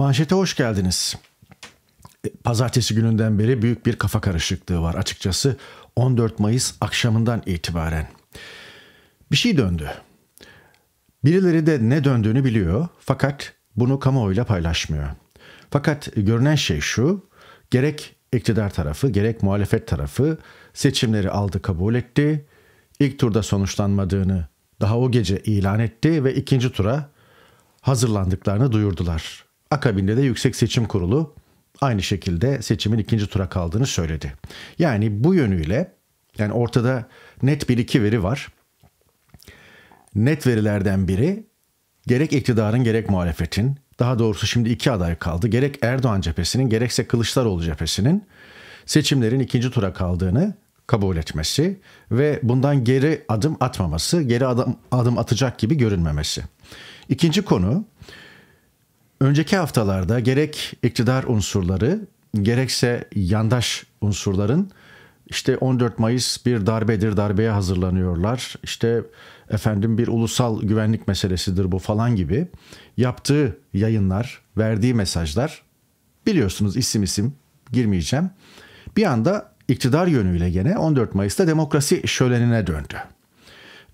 Manşete hoş geldiniz. Pazartesi gününden beri büyük bir kafa karışıklığı var açıkçası. 14 Mayıs akşamından itibaren. Bir şey döndü. Birileri de ne döndüğünü biliyor fakat bunu kamuoyuyla paylaşmıyor. Fakat görünen şey şu, gerek iktidar tarafı gerek muhalefet tarafı seçimleri aldı kabul etti. İlk turda sonuçlanmadığını daha o gece ilan etti ve ikinci tura hazırlandıklarını duyurdular. Akabinde de Yüksek Seçim Kurulu aynı şekilde seçimin ikinci tura kaldığını söyledi. Yani bu yönüyle yani ortada net bir iki veri var. Net verilerden biri gerek iktidarın gerek muhalefetin, daha doğrusu şimdi iki aday kaldı, gerek Erdoğan cephesinin gerekse Kılıçdaroğlu cephesinin seçimlerin ikinci tura kaldığını kabul etmesi ve bundan geri adım atmaması, geri adım atacak gibi görünmemesi. İkinci konu, önceki haftalarda gerek iktidar unsurları gerekse yandaş unsurların işte 14 Mayıs bir darbedir, darbeye hazırlanıyorlar, işte efendim bir ulusal güvenlik meselesidir bu falan gibi yaptığı yayınlar, verdiği mesajlar, biliyorsunuz isim isim girmeyeceğim, bir anda iktidar yönüyle gene 14 Mayıs'ta demokrasi şölenine döndü.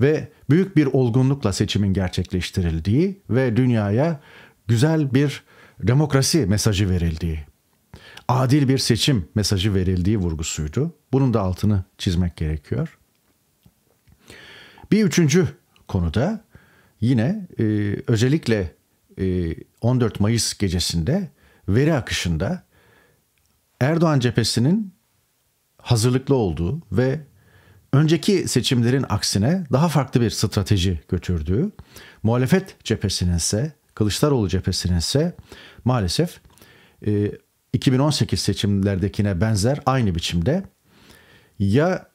Ve büyük bir olgunlukla seçimin gerçekleştirildiği ve dünyaya güzel bir demokrasi mesajı verildiği, adil bir seçim mesajı verildiği vurgusuydu. Bunun da altını çizmek gerekiyor. Bir üçüncü konuda yine özellikle 14 Mayıs gecesinde veri akışında Erdoğan cephesinin hazırlıklı olduğu ve önceki seçimlerin aksine daha farklı bir strateji götürdüğü, muhalefet cephesinin ise Kılıçdaroğlu cephesinin ise maalesef 2018 seçimlerdekine benzer aynı biçimde ya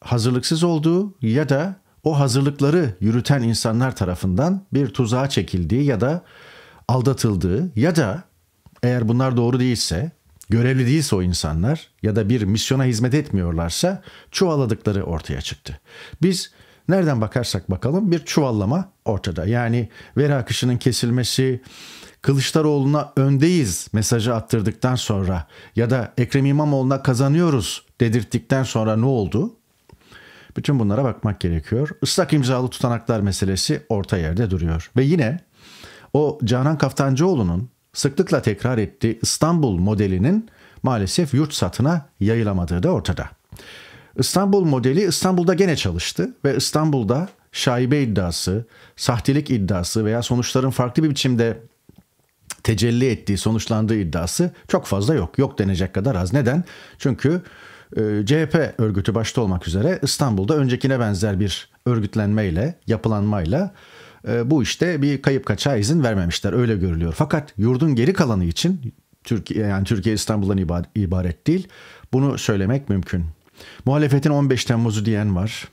hazırlıksız olduğu ya da o hazırlıkları yürüten insanlar tarafından bir tuzağa çekildiği ya da aldatıldığı ya da eğer bunlar doğru değilse, görevli değilse o insanlar ya da bir misyona hizmet etmiyorlarsa çuvaladıkları ortaya çıktı. Biz nereden bakarsak bakalım bir çuvallama ortada. Yani veri akışının kesilmesi, Kılıçdaroğlu'na öndeyiz mesajı attırdıktan sonra ya da Ekrem İmamoğlu'na kazanıyoruz dedirttikten sonra ne oldu? Bütün bunlara bakmak gerekiyor. Islak imzalı tutanaklar meselesi orta yerde duruyor. Ve yine o Canan Kaftancıoğlu'nun sıklıkla tekrar ettiği İstanbul modelinin maalesef yurt satına yayılamadığı da ortada. İstanbul modeli İstanbul'da gene çalıştı ve İstanbul'da şaibe iddiası, sahtelik iddiası veya sonuçların farklı bir biçimde tecelli ettiği, sonuçlandığı iddiası çok fazla yok. Yok denecek kadar az. Neden? Çünkü CHP örgütü başta olmak üzere İstanbul'da öncekine benzer bir örgütlenmeyle, yapılanmayla bu işte bir kayıp kaçağa izin vermemişler. Öyle görülüyor. Fakat yurdun geri kalanı için Türkiye İstanbul'dan ibaret değil. Bunu söylemek mümkün. Muhalefetin 15 Temmuz'u diyen var.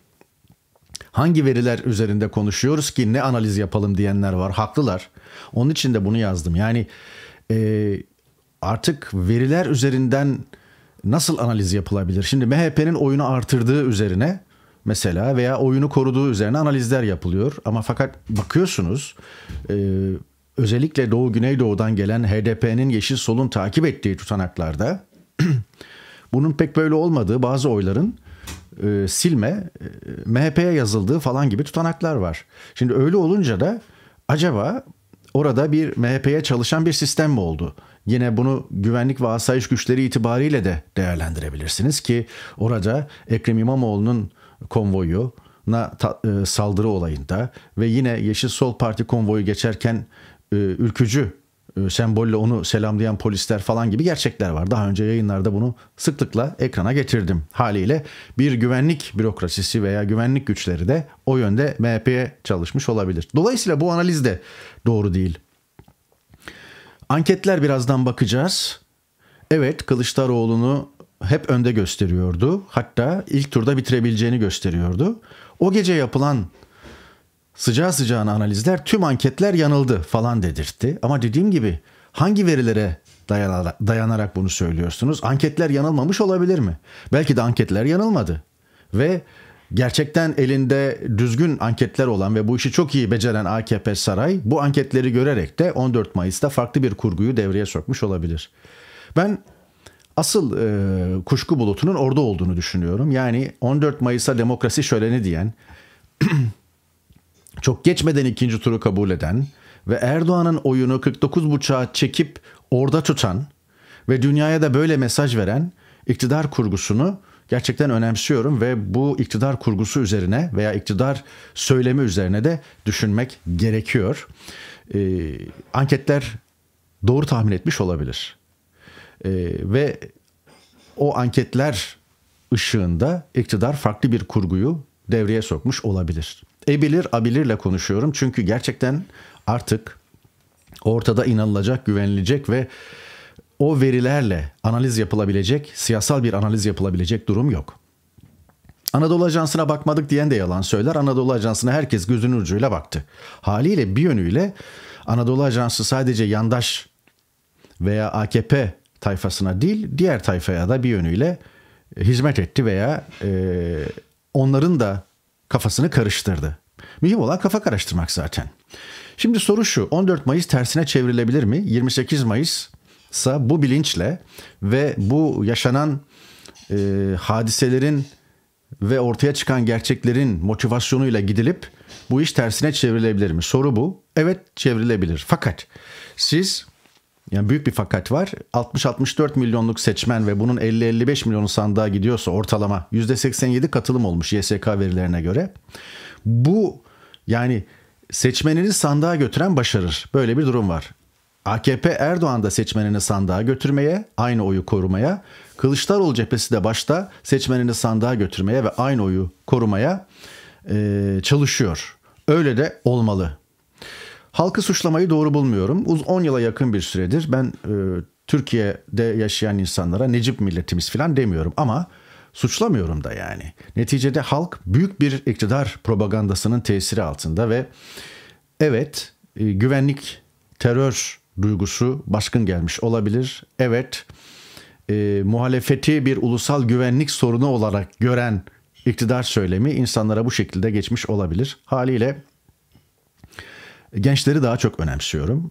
Hangi veriler üzerinde konuşuyoruz ki ne analiz yapalım diyenler var. Haklılar. Onun için de bunu yazdım. Yani artık veriler üzerinden nasıl analiz yapılabilir? Şimdi MHP'nin oyunu artırdığı üzerine mesela veya oyunu koruduğu üzerine analizler yapılıyor. Ama fakat bakıyorsunuz özellikle Doğu Güneydoğu'dan gelen HDP'nin Yeşil Sol'un takip ettiği tutanaklarda bunun pek böyle olmadığı bazı oyların silme MHP'ye yazıldığı falan gibi tutanaklar var. Şimdi öyle olunca da acaba orada bir MHP'ye çalışan bir sistem mi oldu? Yine bunu güvenlik ve asayiş güçleri itibariyle de değerlendirebilirsiniz ki orada Ekrem İmamoğlu'nun konvoyuna saldırı olayında ve yine Yeşil Sol Parti konvoyu geçerken ülkücü sembolle onu selamlayan polisler falan gibi gerçekler var. Daha önce yayınlarda bunu sıklıkla ekrana getirdim. Haliyle bir güvenlik bürokrasisi veya güvenlik güçleri de o yönde MHP'ye çalışmış olabilir. Dolayısıyla bu analiz de doğru değil. Anketler birazdan bakacağız. Evet, Kılıçdaroğlu'nu hep önde gösteriyordu. Hatta ilk turda bitirebileceğini gösteriyordu. O gece yapılan sıcağı sıcağına analizler tüm anketler yanıldı falan dedirtti. Ama dediğim gibi hangi verilere dayanarak bunu söylüyorsunuz? Anketler yanılmamış olabilir mi? Belki de anketler yanılmadı. Ve gerçekten elinde düzgün anketler olan ve bu işi çok iyi beceren AKP saray bu anketleri görerek de 14 Mayıs'ta farklı bir kurguyu devreye sokmuş olabilir. Ben asıl kuşku bulutunun orada olduğunu düşünüyorum. Yani 14 Mayıs'a demokrasi şöleni diyen, çok geçmeden ikinci turu kabul eden ve Erdoğan'ın oyunu 49,5'a çekip orada tutan ve dünyaya da böyle mesaj veren iktidar kurgusunu gerçekten önemsiyorum ve bu iktidar kurgusu üzerine veya iktidar söylemi üzerine de düşünmek gerekiyor. Anketler doğru tahmin etmiş olabilir. Ve o anketler ışığında iktidar farklı bir kurguyu devreye sokmuş olabilir. Ebilir abilirle konuşuyorum çünkü gerçekten artık ortada inanılacak, güvenilecek ve o verilerle analiz yapılabilecek, siyasal bir analiz yapılabilecek durum yok. Anadolu Ajansı'na bakmadık diyen de yalan söyler. Anadolu Ajansı'na herkes gözünün ucuyla baktı. Haliyle bir yönüyle Anadolu Ajansı sadece yandaş veya AKP tayfasına değil, diğer tayfaya da bir yönüyle hizmet etti veya onların da kafasını karıştırdı. Mühim olan kafa karıştırmak zaten. Şimdi soru şu, 14 Mayıs tersine çevrilebilir mi? 28 Mayıs'sa bu bilinçle ve bu yaşanan hadiselerin ve ortaya çıkan gerçeklerin motivasyonuyla gidilip bu iş tersine çevrilebilir mi? Soru bu. Evet, çevrilebilir. Fakat siz... Yani büyük bir fakat var. 60-64 milyonluk seçmen ve bunun 50-55 milyonu sandığa gidiyorsa ortalama %87 katılım olmuş YSK verilerine göre. Bu yani seçmenini sandığa götüren başarır. Böyle bir durum var. AKP Erdoğan da seçmenini sandığa götürmeye, aynı oyu korumaya, Kılıçdaroğlu cephesi de başta seçmenini sandığa götürmeye ve aynı oyu korumaya çalışıyor. Öyle de olmalı. Halkı suçlamayı doğru bulmuyorum. 10 yıla yakın bir süredir ben Türkiye'de yaşayan insanlara Necip milletimiz falan demiyorum ama suçlamıyorum da yani. Neticede halk büyük bir iktidar propagandasının tesiri altında ve evet güvenlik, terör duygusu baskın gelmiş olabilir. Evet muhalefeti bir ulusal güvenlik sorunu olarak gören iktidar söylemi insanlara bu şekilde geçmiş olabilir. Haliyle gençleri daha çok önemsiyorum.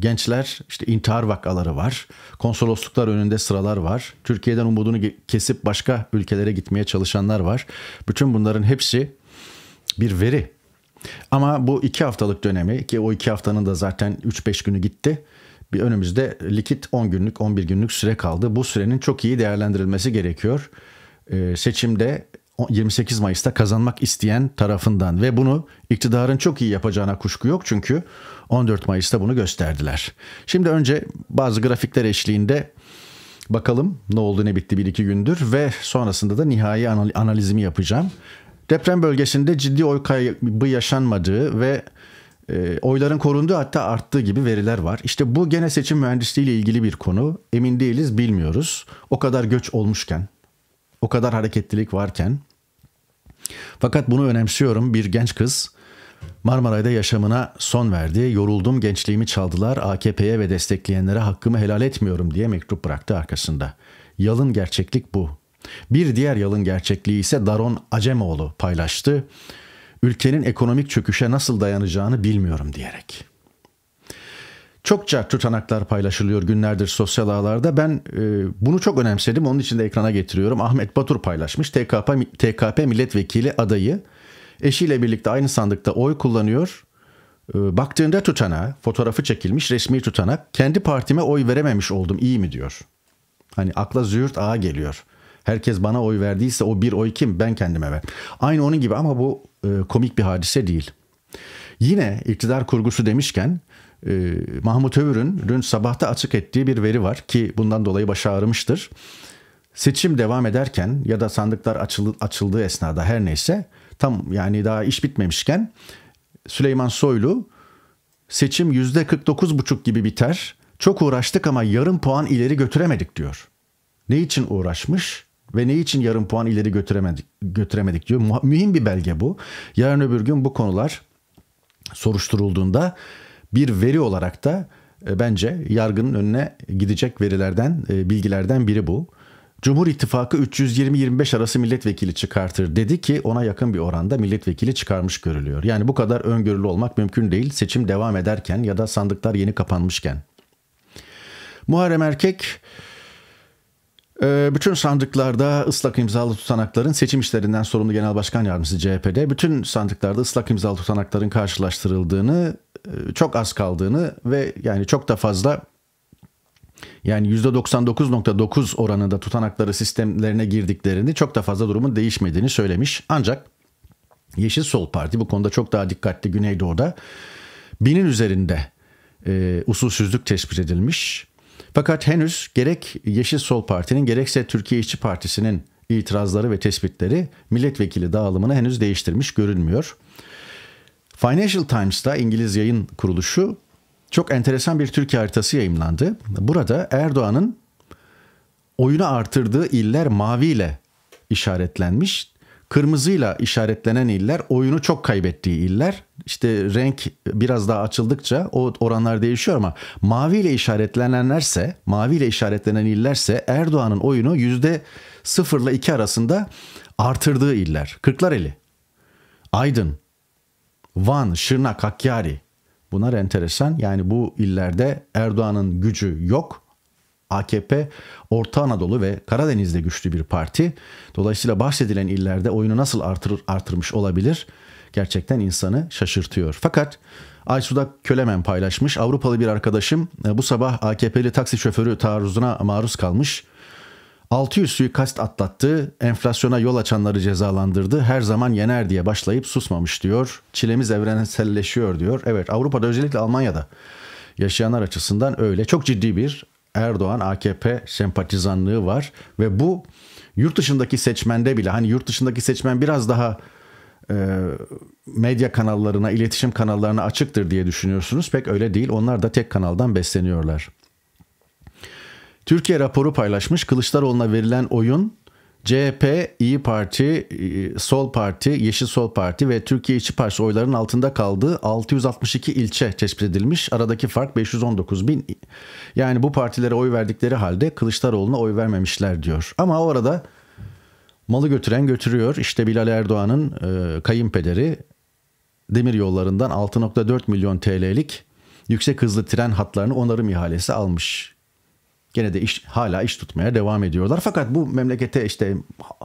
Gençler işte intihar vakaları var. Konsolosluklar önünde sıralar var. Türkiye'den umudunu kesip başka ülkelere gitmeye çalışanlar var. Bütün bunların hepsi bir veri. Ama bu 2 haftalık dönemi ki o 2 haftanın da zaten 3-5 günü gitti. Bir önümüzde likit 10 günlük 11 günlük süre kaldı. Bu sürenin çok iyi değerlendirilmesi gerekiyor. Seçimde 28 Mayıs'ta kazanmak isteyen tarafından ve bunu iktidarın çok iyi yapacağına kuşku yok çünkü 14 Mayıs'ta bunu gösterdiler. Şimdi önce bazı grafikler eşliğinde bakalım ne oldu ne bitti 1-2 gündür ve sonrasında da nihai analizimi yapacağım. Deprem bölgesinde ciddi oy kaybı yaşanmadığı ve oyların korunduğu hatta arttığı gibi veriler var. İşte bu gene seçim mühendisliği ile ilgili bir konu. Emin değiliz, bilmiyoruz. O kadar göç olmuşken, o kadar hareketlilik varken. Fakat bunu önemsiyorum. Bir genç kız Marmaray'da yaşamına son verdi. Yoruldum, gençliğimi çaldılar. AKP'ye ve destekleyenlere hakkımı helal etmiyorum diye mektup bıraktı arkasında. Yalın gerçeklik bu. Bir diğer yalın gerçekliği ise Daron Acemoğlu paylaştı. Ülkenin ekonomik çöküşe nasıl dayanacağını bilmiyorum diyerek. Çokça tutanaklar paylaşılıyor günlerdir sosyal ağlarda. Ben bunu çok önemsedim. Onun için de ekrana getiriyorum. Ahmet Batur paylaşmış. TKP milletvekili adayı eşiyle birlikte aynı sandıkta oy kullanıyor. Baktığında tutanağa, fotoğrafı çekilmiş resmi tutanak. Kendi partime oy verememiş oldum, iyi mi diyor. Hani akla züğürt ağa geliyor. Herkes bana oy verdiyse o bir oy kim, ben kendime ver. Aynı onun gibi ama bu komik bir hadise değil. Yine iktidar kurgusu demişken Mahmut Övür'ün dün sabahta açık ettiği bir veri var ki bundan dolayı başı ağrımıştır. Seçim devam ederken ya da sandıklar açıldığı esnada her neyse tam yani daha iş bitmemişken Süleyman Soylu seçim %49,5 gibi biter. Çok uğraştık ama yarım puan ileri götüremedik diyor. Ne için uğraşmış ve ne için yarım puan ileri götüremedik diyor. Mühim bir belge bu. Yarın öbür gün bu konular soruşturulduğunda bir veri olarak da bence yargının önüne gidecek verilerden, bilgilerden biri bu. Cumhur İttifakı 320-25 arası milletvekili çıkartır dedi ki ona yakın bir oranda milletvekili çıkarmış görülüyor. Yani bu kadar öngörülü olmak mümkün değil seçim devam ederken ya da sandıklar yeni kapanmışken. Muharrem Erkek bütün sandıklarda ıslak imzalı tutanakların seçim işlerinden sorumlu Genel Başkan Yardımcısı CHP'de bütün sandıklarda ıslak imzalı tutanakların karşılaştırıldığını çok az kaldığını ve yani çok da fazla yani %99.9 oranında tutanakları sistemlerine girdiklerini çok da fazla durumun değişmediğini söylemiş. Ancak Yeşil Sol Parti bu konuda çok daha dikkatli Güneydoğu'da 1000'in üzerinde usulsüzlük tespit edilmiş. Fakat henüz gerek Yeşil Sol Parti'nin gerekse Türkiye İşçi Partisi'nin itirazları ve tespitleri milletvekili dağılımını henüz değiştirmiş görünmüyor. Financial Times'ta İngiliz yayın kuruluşu çok enteresan bir Türkiye haritası yayımlandı. Burada Erdoğan'ın oyunu artırdığı iller maviyle işaretlenmiş. Kırmızıyla işaretlenen iller oyunu çok kaybettiği iller. İşte renk biraz daha açıldıkça o oranlar değişiyor ama maviyle işaretlenen illerse Erdoğan'ın oyunu %0 ile 2 arasında artırdığı iller. Kırklareli, Aydın, Van, Şırnak, Hakkari. Bunlar enteresan. Yani bu illerde Erdoğan'ın gücü yok. AKP Orta Anadolu ve Karadeniz'de güçlü bir parti. Dolayısıyla bahsedilen illerde oyunu nasıl artırmış olabilir? Gerçekten insanı şaşırtıyor. Fakat Ayşu Kölemen paylaşmış. Avrupalı bir arkadaşım bu sabah AKP'li taksi şoförü taarruzuna maruz kalmış. 600 suikast atlattı, enflasyona yol açanları cezalandırdı, her zaman yener diye başlayıp susmamış diyor. Çilemiz evrenselleşiyor diyor. Evet, Avrupa'da özellikle Almanya'da yaşayanlar açısından öyle. Çok ciddi bir Erdoğan AKP sempatizanlığı var ve bu yurt dışındaki seçmende bile hani yurt dışındaki seçmen biraz daha medya kanallarına, iletişim kanallarına açıktır diye düşünüyorsunuz. Pek öyle değil. Onlar da tek kanaldan besleniyorlar. Türkiye raporu paylaşmış. Kılıçdaroğlu'na verilen oyun CHP, İYİ Parti, Sol Parti, Yeşil Sol Parti ve Türkiye İşçi Partisi oylarının altında kaldığı 662 ilçe tespit edilmiş. Aradaki fark 519.000. Yani bu partilere oy verdikleri halde Kılıçdaroğlu'na oy vermemişler diyor. Ama o arada malı götüren götürüyor. İşte Bilal Erdoğan'ın kayınpederi demir yollarından 6.4 milyon TL'lik yüksek hızlı tren hatlarını onarım ihalesi almış. Gene de hala iş tutmaya devam ediyorlar. Fakat bu memlekete işte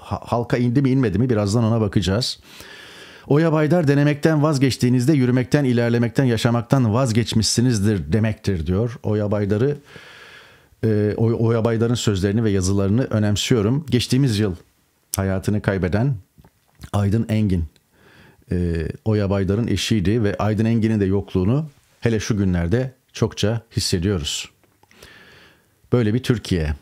halka indi mi inmedi mi birazdan ona bakacağız. Oya Baydar denemekten vazgeçtiğinizde yürümekten, ilerlemekten, yaşamaktan vazgeçmişsinizdir demektir diyor. Oya Baydar'ın sözlerini ve yazılarını önemsiyorum. Geçtiğimiz yıl hayatını kaybeden Aydın Engin Oya Baydar'ın eşiydi ve Aydın Engin'in de yokluğunu hele şu günlerde çokça hissediyoruz. Böyle bir Türkiye.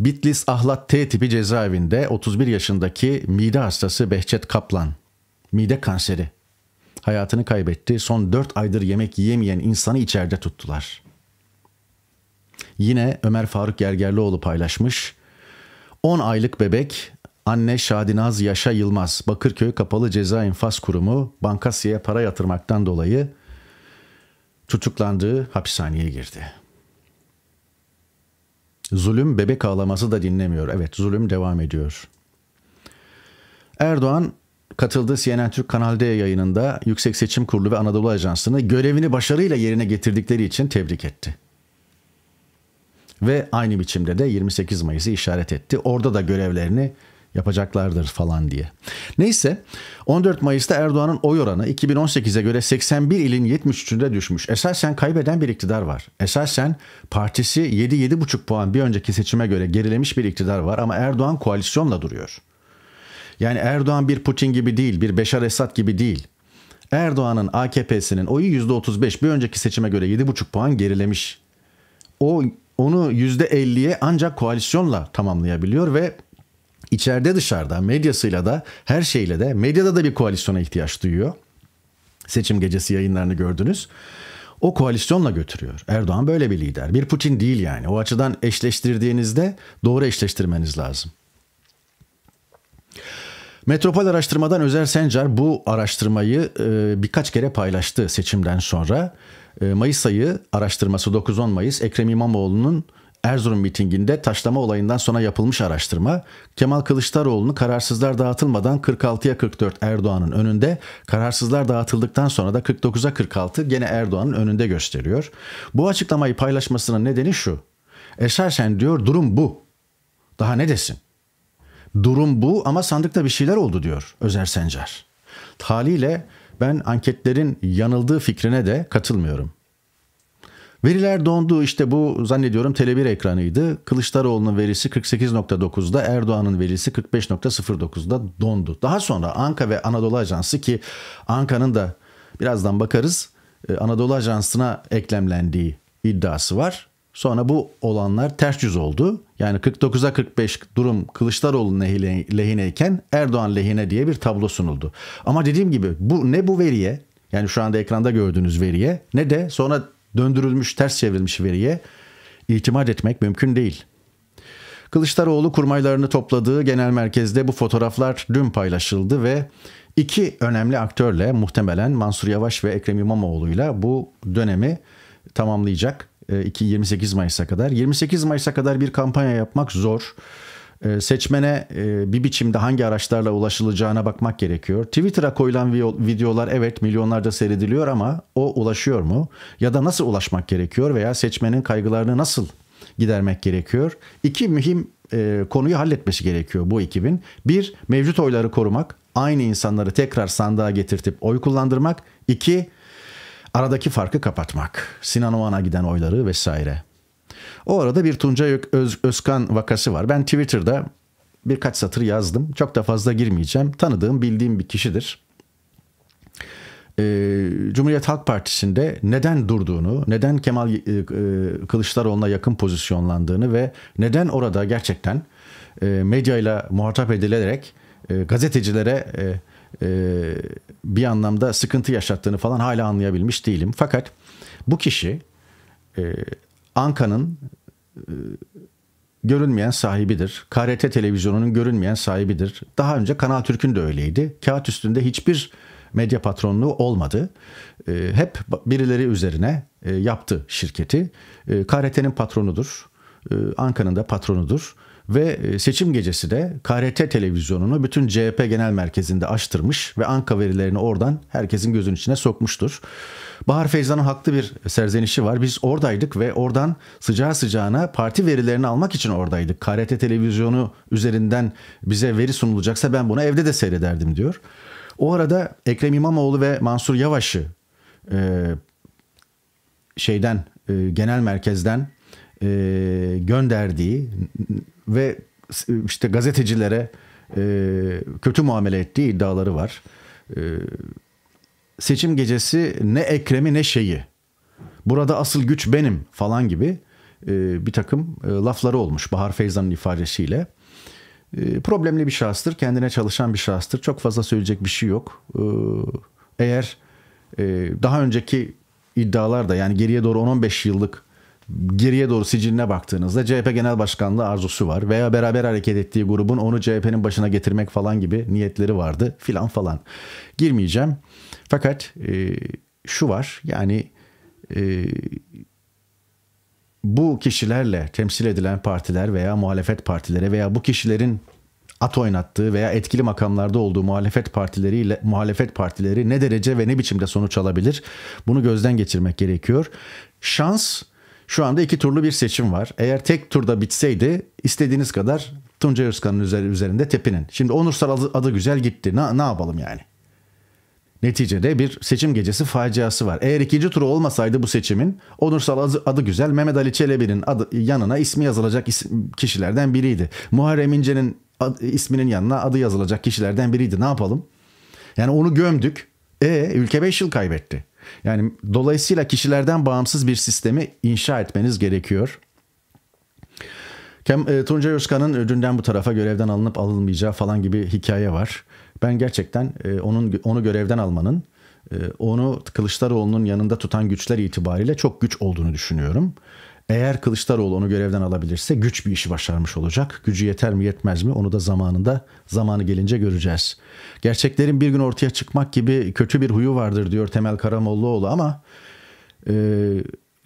Bitlis Ahlat T tipi cezaevinde 31 yaşındaki mide hastası Behçet Kaplan, mide kanseri, hayatını kaybetti. Son 4 aydır yemek yiyemeyen insanı içeride tuttular. Yine Ömer Faruk Gergerlioğlu paylaşmış. 10 aylık bebek, anne Şadinaz Yaşa Yılmaz, Bakırköy Kapalı Ceza İnfaz Kurumu bankasıya para yatırmaktan dolayı tutuklandığı hapishaneye girdi. Zulüm bebek ağlaması da dinlemiyor. Evet, zulüm devam ediyor. Erdoğan katıldığı CNN Türk Kanal D yayınında Yüksek Seçim Kurulu ve Anadolu Ajansı'nı görevini başarıyla yerine getirdikleri için tebrik etti. Ve aynı biçimde de 28 Mayıs'ı işaret etti. Orada da görevlerini yapacaklardır falan diye. Neyse 14 Mayıs'ta Erdoğan'ın oy oranı 2018'e göre 81 ilin 73'ünde düşmüş. Esasen kaybeden bir iktidar var. Esasen partisi 7-7,5 puan bir önceki seçime göre gerilemiş bir iktidar var ama Erdoğan koalisyonla duruyor. Yani Erdoğan bir Putin gibi değil, bir Beşar Esad gibi değil. Erdoğan'ın AKP'sinin oyu %35 bir önceki seçime göre 7,5 puan gerilemiş. Onu %50'ye ancak koalisyonla tamamlayabiliyor ve İçeride dışarıda medyasıyla da her şeyle de medyada da bir koalisyona ihtiyaç duyuyor. Seçim gecesi yayınlarını gördünüz. O koalisyonla götürüyor. Erdoğan böyle bir lider. Bir Putin değil yani. O açıdan eşleştirdiğinizde doğru eşleştirmeniz lazım. Metropol araştırmadan Özer Sencar bu araştırmayı birkaç kere paylaştı seçimden sonra. Mayıs ayı araştırması 9-10 Mayıs Ekrem İmamoğlu'nun Erzurum mitinginde taşlama olayından sonra yapılmış araştırma, Kemal Kılıçdaroğlu'nu kararsızlar dağıtılmadan 46'ya 44 Erdoğan'ın önünde, kararsızlar dağıtıldıktan sonra da 49'a 46 gene Erdoğan'ın önünde gösteriyor. Bu açıklamayı paylaşmasının nedeni şu: esasen diyor durum bu. Daha ne desin? Durum bu ama sandıkta bir şeyler oldu diyor Özer Sencar. Haliyle ben anketlerin yanıldığı fikrine de katılmıyorum. Veriler dondu, işte bu zannediyorum Tele1 ekranıydı. Kılıçdaroğlu'nun verisi 48.9'da, Erdoğan'ın verisi 45.09'da dondu. Daha sonra Anka ve Anadolu Ajansı, ki Anka'nın da birazdan bakarız Anadolu Ajansı'na eklemlendiği iddiası var. Sonra bu olanlar ters yüz oldu. Yani 49'a 45 durum Kılıçdaroğlu'nun lehineyken Erdoğan lehine diye bir tablo sunuldu. Ama dediğim gibi bu ne bu veriye, yani şu anda ekranda gördüğünüz veriye, ne de sonra döndürülmüş, ters çevrilmiş veriye itimat etmek mümkün değil. Kılıçdaroğlu kurmaylarını topladığı genel merkezde bu fotoğraflar dün paylaşıldı ve iki önemli aktörle, muhtemelen Mansur Yavaş ve Ekrem İmamoğlu'yla bu dönemi tamamlayacak. 28 Mayıs'a kadar. 28 Mayıs'a kadar bir kampanya yapmak zor. Seçmene bir biçimde hangi araçlarla ulaşılacağına bakmak gerekiyor. Twitter'a koyulan videolar evet milyonlarca seyrediliyor ama o ulaşıyor mu? Ya da nasıl ulaşmak gerekiyor veya seçmenin kaygılarını nasıl gidermek gerekiyor? İki mühim konuyu halletmesi gerekiyor bu ekibin. Bir, mevcut oyları korumak, aynı insanları tekrar sandığa getirtip oy kullandırmak. İki, aradaki farkı kapatmak. Sinan Oğan'a giden oyları vesaire. O arada bir Tuncay Özkan vakası var. Ben Twitter'da birkaç satır yazdım. Çok da fazla girmeyeceğim. Tanıdığım, bildiğim bir kişidir. Cumhuriyet Halk Partisi'nde neden durduğunu, neden Kemal Kılıçdaroğlu'na yakın pozisyonlandığını ve neden orada gerçekten medyayla muhatap edilerek gazetecilere bir anlamda sıkıntı yaşattığını falan hala anlayabilmiş değilim. Fakat bu kişi Anka'nın görünmeyen sahibidir. KRT televizyonunun görünmeyen sahibidir. Daha önce Kanal Türk'ün de öyleydi. Kağıt üstünde hiçbir medya patronluğu olmadı. Hep birileri üzerine yaptı şirketi. KRT'nin patronudur. Anka'nın da patronudur. Ve seçim gecesi de KRT televizyonunu bütün CHP genel merkezinde açtırmış ve Anka verilerini oradan herkesin gözünün içine sokmuştur. Bahar Feyza'nın haklı bir serzenişi var. Biz oradaydık ve oradan sıcağı sıcağına parti verilerini almak için oradaydık. KRT televizyonu üzerinden bize veri sunulacaksa ben bunu evde de seyrederdim diyor. O arada Ekrem İmamoğlu ve Mansur Yavaş'ı genel merkezden gönderdiği ve işte gazetecilere kötü muamele ettiği iddiaları var. Seçim gecesi ne Ekrem'i ne şeyi, burada asıl güç benim falan gibi bir takım lafları olmuş Bahar Feyza'nın ifadesiyle. Problemli bir şahıstır, kendine çalışan bir şahıstır. Çok fazla söyleyecek bir şey yok. Eğer daha önceki iddialarda, yani geriye doğru 10-15 yıllık geriye doğru siciline baktığınızda CHP Genel Başkanlığı arzusu var veya beraber hareket ettiği grubun onu CHP'nin başına getirmek falan gibi niyetleri vardı filan falan. Girmeyeceğim. Fakat şu var, yani bu kişilerle temsil edilen partiler veya muhalefet partileri veya bu kişilerin at oynattığı veya etkili makamlarda olduğu muhalefet partileri ne derece ve ne biçimde sonuç alabilir? Bunu gözden geçirmek gerekiyor. Şans. Şu anda iki turlu bir seçim var. Eğer tek turda bitseydi istediğiniz kadar Tuncay Özkan'ın üzerinde tepinin. Şimdi onursal adı güzel gitti. Ne yapalım yani? Neticede bir seçim gecesi faciası var. Eğer ikinci turu olmasaydı bu seçimin, onursal adı güzel Mehmet Ali Çelebi'nin yanına ismi yazılacak kişilerden biriydi. Muharrem İnce'nin isminin yanına adı yazılacak kişilerden biriydi. Ne yapalım? Yani onu gömdük. Ülke 5 yıl kaybetti. Yani dolayısıyla kişilerden bağımsız bir sistemi inşa etmeniz gerekiyor. Tuncay Özkan'ın dünden bu tarafa görevden alınıp alınmayacağı falan gibi hikaye var. Ben gerçekten onu görevden almanın, onu Kılıçdaroğlu'nun yanında tutan güçler itibariyle çok güç olduğunu düşünüyorum. Eğer Kılıçdaroğlu onu görevden alabilirse güç bir işi başarmış olacak. Gücü yeter mi yetmez mi onu da zamanı gelince göreceğiz. Gerçeklerin bir gün ortaya çıkmak gibi kötü bir huyu vardır diyor Temel Karamolluoğlu ama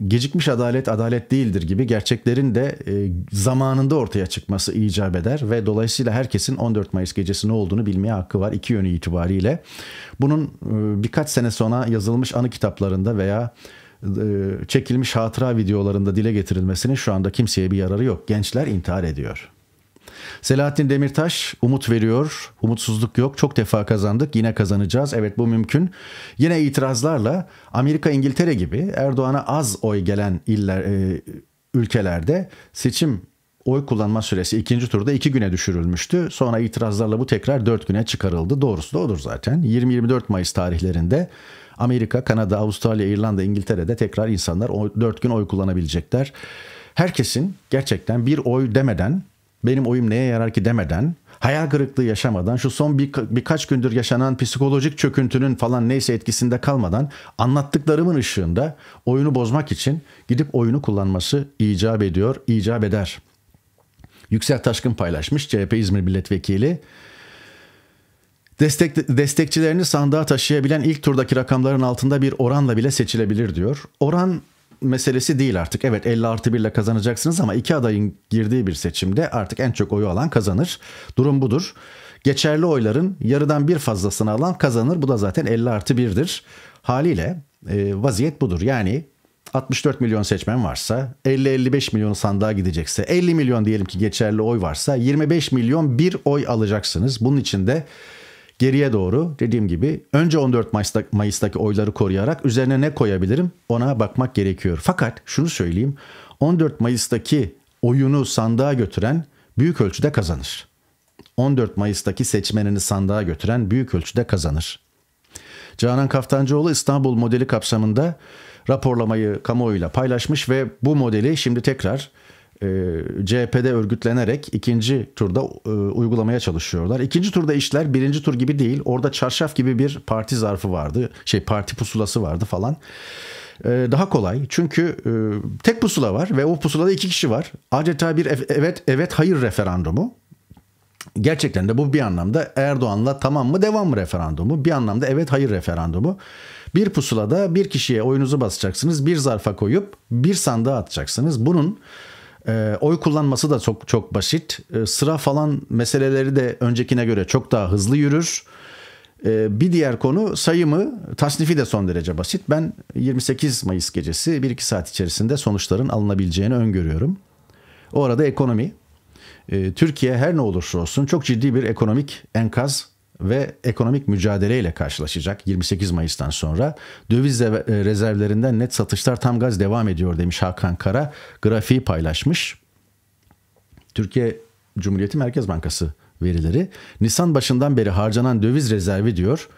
gecikmiş adalet adalet değildir gibi gerçeklerin de zamanında ortaya çıkması icap eder ve dolayısıyla herkesin 14 Mayıs gecesi ne olduğunu bilmeye hakkı var iki yönü itibariyle. Bunun birkaç sene sonra yazılmış anı kitaplarında veya çekilmiş hatıra videolarında dile getirilmesinin şu anda kimseye bir yararı yok. Gençler intihar ediyor. Selahattin Demirtaş umut veriyor, umutsuzluk yok, çok defa kazandık, yine kazanacağız, evet bu mümkün. Yine itirazlarla Amerika, İngiltere gibi Erdoğan'a az oy gelen ülkelerde seçim oy kullanma süresi ikinci turda 2 güne düşürülmüştü. Sonra itirazlarla bu tekrar 4 güne çıkarıldı. Doğrusu da odur zaten. 20-24 Mayıs tarihlerinde Amerika, Kanada, Avustralya, İrlanda, İngiltere'de tekrar insanlar 4 gün oy kullanabilecekler. Herkesin gerçekten bir oy demeden, benim oyum neye yarar ki demeden, hayal kırıklığı yaşamadan, şu son birkaç gündür yaşanan psikolojik çöküntünün falan neyse etkisinde kalmadan anlattıklarımın ışığında oyunu bozmak için gidip oyunu kullanması icap ediyor, icap eder. Yüksel Taşkın paylaşmış, CHP İzmir Milletvekili. Destekçilerini sandığa taşıyabilen ilk turdaki rakamların altında bir oranla bile seçilebilir diyor. Oran meselesi değil artık. Evet 50+1 ile kazanacaksınız ama iki adayın girdiği bir seçimde artık en çok oyu alan kazanır. Durum budur. Geçerli oyların yarıdan bir fazlasını alan kazanır. Bu da zaten 50+1'dir. Haliyle vaziyet budur. Yani 64 milyon seçmen varsa, 50-55 milyon sandığa gidecekse, 50 milyon diyelim ki geçerli oy varsa 25 milyon bir oy alacaksınız. Bunun için de geriye doğru dediğim gibi önce 14 Mayıs'taki oyları koruyarak üzerine ne koyabilirim ona bakmak gerekiyor. Fakat şunu söyleyeyim, 14 Mayıs'taki oyunu sandığa götüren büyük ölçüde kazanır. 14 Mayıs'taki seçmenini sandığa götüren büyük ölçüde kazanır. Canan Kaftancıoğlu İstanbul modeli kapsamında raporlamayı kamuoyuyla paylaşmış ve bu modeli şimdi tekrar CHP'de örgütlenerek ikinci turda uygulamaya çalışıyorlar. İkinci turda işler birinci tur gibi değil. Orada çarşaf gibi bir parti zarfı vardı. Parti pusulası vardı falan. Daha kolay. Çünkü tek pusula var ve o pusulada 2 kişi var. Adeta bir evet hayır referandumu. Gerçekten de bu bir anlamda Erdoğan'la tamam mı devam mı referandumu. Bir anlamda evet hayır referandumu. Bir pusulada bir kişiye oyunuzu basacaksınız. Bir zarfa koyup bir sandığa atacaksınız. Bunun oy kullanması da çok çok basit. Sıra falan meseleleri de öncekine göre çok daha hızlı yürür. Bir diğer konu sayımı, tasnifi de son derece basit. Ben 28 Mayıs gecesi 1-2 saat içerisinde sonuçların alınabileceğini öngörüyorum. O arada ekonomi. Türkiye her ne olursa olsun çok ciddi bir ekonomik enkaz ve ekonomik mücadeleyle karşılaşacak 28 Mayıs'tan sonra. Döviz rezervlerinden net satışlar tam gaz devam ediyor demiş Hakan Kara. Grafiği paylaşmış. Türkiye Cumhuriyeti Merkez Bankası verileri. Nisan başından beri harcanan döviz rezervi diyor.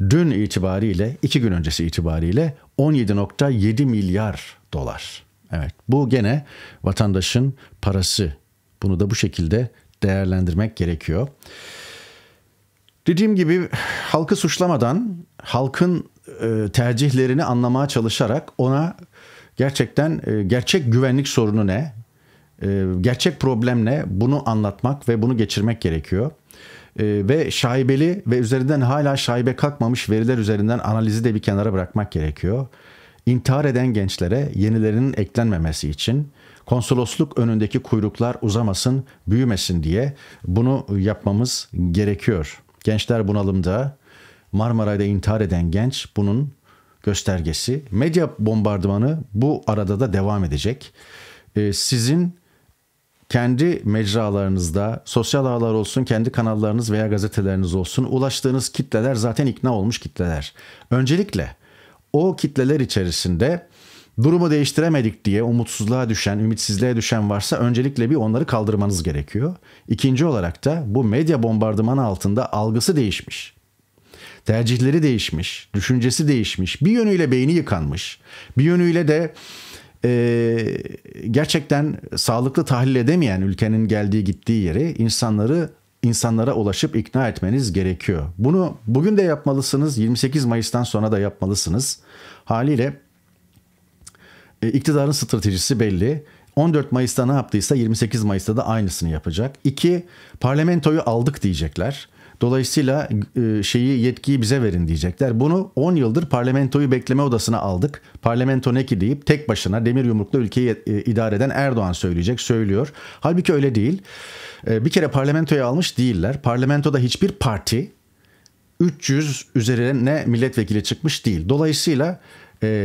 Dün itibariyle, 2 gün öncesi itibariyle 17.7 milyar dolar. Evet, bu gene vatandaşın parası. Bunu da bu şekilde değerlendirmek gerekiyor. Dediğim gibi halkı suçlamadan, halkın tercihlerini anlamaya çalışarak ona gerçekten gerçek güvenlik sorunu ne, gerçek problem ne bunu anlatmak ve bunu geçirmek gerekiyor. Ve şaibeli ve üzerinden hala şaibe kalkmamış veriler üzerinden analizi de bir kenara bırakmak gerekiyor. İntihar eden gençlere yenilerinin eklenmemesi için konsolosluk önündeki kuyruklar uzamasın, büyümesin diye bunu yapmamız gerekiyor. Gençler bunalımda, Marmaray'da intihar eden genç bunun göstergesi. Medya bombardımanı bu arada da devam edecek. Sizin kendi mecralarınızda, sosyal ağlar olsun, kendi kanallarınız veya gazeteleriniz olsun ulaştığınız kitleler zaten ikna olmuş kitleler. Öncelikle o kitleler içerisinde durumu değiştiremedik diye umutsuzluğa düşen, ümitsizliğe düşen varsa öncelikle bir onları kaldırmanız gerekiyor. İkinci olarak da bu medya bombardımanı altında algısı değişmiş, tercihleri değişmiş, düşüncesi değişmiş, bir yönüyle beyni yıkanmış, bir yönüyle de gerçekten sağlıklı tahlil edemeyen ülkenin geldiği gittiği yeri insanlara ulaşıp ikna etmeniz gerekiyor. Bunu bugün de yapmalısınız, 28 Mayıs'tan sonra da yapmalısınız. Haliyle iktidarın stratejisi belli. 14 Mayıs'ta ne yaptıysa 28 Mayıs'ta da aynısını yapacak. 2. Parlamentoyu aldık diyecekler. Dolayısıyla yetkiyi bize verin diyecekler. Bunu 10 yıldır parlamentoyu bekleme odasına aldık. Parlamento ne ki deyip tek başına demir yumrukla ülkeyi idare eden Erdoğan söyleyecek, söylüyor. Halbuki öyle değil. Bir kere parlamentoya almış değiller. Parlamentoda hiçbir parti 300 üzerine milletvekili çıkmış değil. Dolayısıyla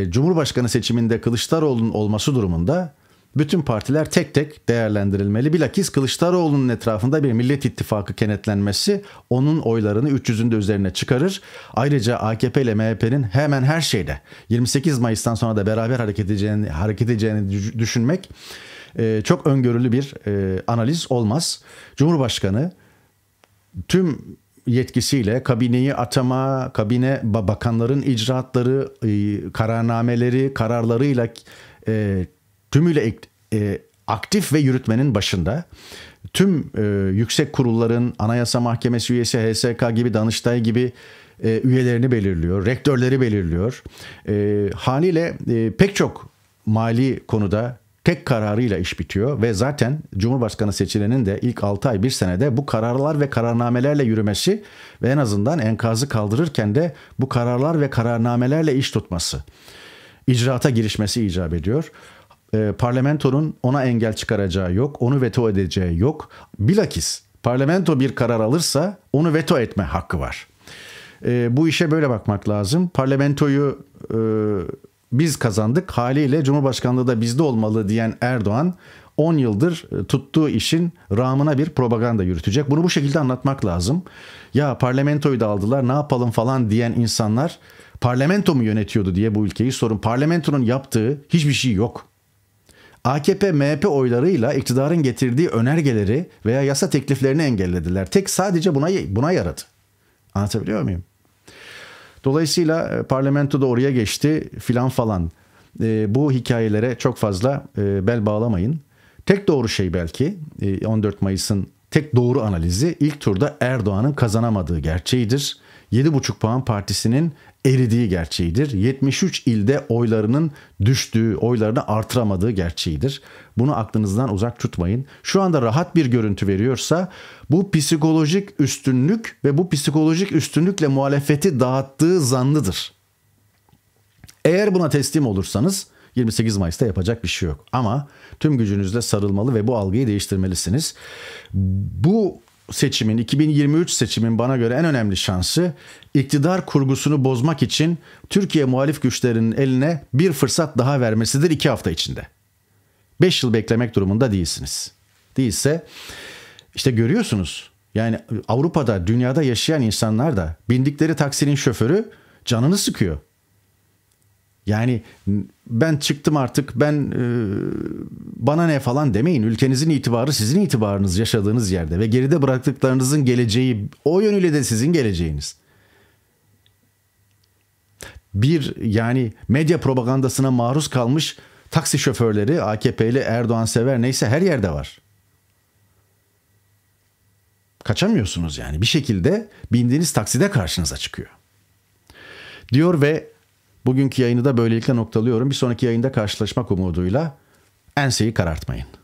Cumhurbaşkanı seçiminde Kılıçdaroğlu'nun olması durumunda bütün partiler tek tek değerlendirilmeli. Bilakis Kılıçdaroğlu'nun etrafında bir Millet İttifakı kenetlenmesi onun oylarını 300'ün de üzerine çıkarır. Ayrıca AKP ile MHP'nin hemen her şeyde 28 Mayıs'tan sonra da beraber hareket edeceğini düşünmek çok öngörülü bir analiz olmaz. Cumhurbaşkanı tüm yetkisiyle kabineyi atama, kabine bakanların icraatları, kararnameleri, kararlarıyla tümüyle aktif ve yürütmenin başında. Tüm yüksek kurulların, Anayasa Mahkemesi üyesi, HSK gibi, Danıştay gibi üyelerini belirliyor, rektörleri belirliyor. Haliyle pek çok mali konuda tek kararıyla iş bitiyor ve zaten Cumhurbaşkanı seçilenin de ilk 6 ay 1 senede bu kararlar ve kararnamelerle yürümesi ve en azından enkazı kaldırırken de bu kararlar ve kararnamelerle iş tutması, icraata girişmesi icap ediyor. Parlamentonun ona engel çıkaracağı yok, onu veto edeceği yok. Bilakis parlamento bir karar alırsa onu veto etme hakkı var. Bu işe böyle bakmak lazım. Parlamentoyu biz kazandık, haliyle Cumhurbaşkanlığı da bizde olmalı diyen Erdoğan 10 yıldır tuttuğu işin rağmına bir propaganda yürütecek. Bunu bu şekilde anlatmak lazım. Ya parlamentoyu da aldılar, ne yapalım falan diyen insanlar parlamento mu yönetiyordu diye bu ülkeyi sorun. Parlamentonun yaptığı hiçbir şey yok. AKP-MHP oylarıyla iktidarın getirdiği önergeleri veya yasa tekliflerini engellediler. Tek sadece buna yaradı. Anlatabiliyor muyum? Dolayısıyla parlamento da oraya geçti filan falan. Bu hikayelere çok fazla bel bağlamayın. Tek doğru şey belki 14 Mayıs'ın tek doğru analizi ilk turda Erdoğan'ın kazanamadığı gerçeğidir. 7,5 puan partisinin eridiği gerçeğidir. 73 ilde oylarının düştüğü, oylarını artıramadığı gerçeğidir. Bunu aklınızdan uzak tutmayın. Şu anda rahat bir görüntü veriyorsa bu psikolojik üstünlük ve bu psikolojik üstünlükle muhalefeti dağıttığı zanlıdır. Eğer buna teslim olursanız 28 Mayıs'ta yapacak bir şey yok. Ama tüm gücünüzle sarılmalı ve bu algıyı değiştirmelisiniz. Bu seçimin, 2023 seçimin bana göre en önemli şansı iktidar kurgusunu bozmak için Türkiye muhalif güçlerinin eline bir fırsat daha vermesidir 2 hafta içinde. 5 yıl beklemek durumunda değilsiniz. Değilse işte görüyorsunuz yani Avrupa'da, dünyada yaşayan insanlar da bindikleri taksinin şoförü canını sıkıyor. Yani ben çıktım artık, bana ne falan demeyin. Ülkenizin itibarı sizin itibarınız yaşadığınız yerde ve geride bıraktıklarınızın geleceği o yönüyle de sizin geleceğiniz. Yani medya propagandasına maruz kalmış taksi şoförleri, AKP'li, Erdoğan sever neyse her yerde var. Kaçamıyorsunuz yani, bir şekilde bindiğiniz takside karşınıza çıkıyor. Diyor ve bugünkü yayını da böylelikle noktalıyorum. Bir sonraki yayında karşılaşmak umuduyla enseyi karartmayın.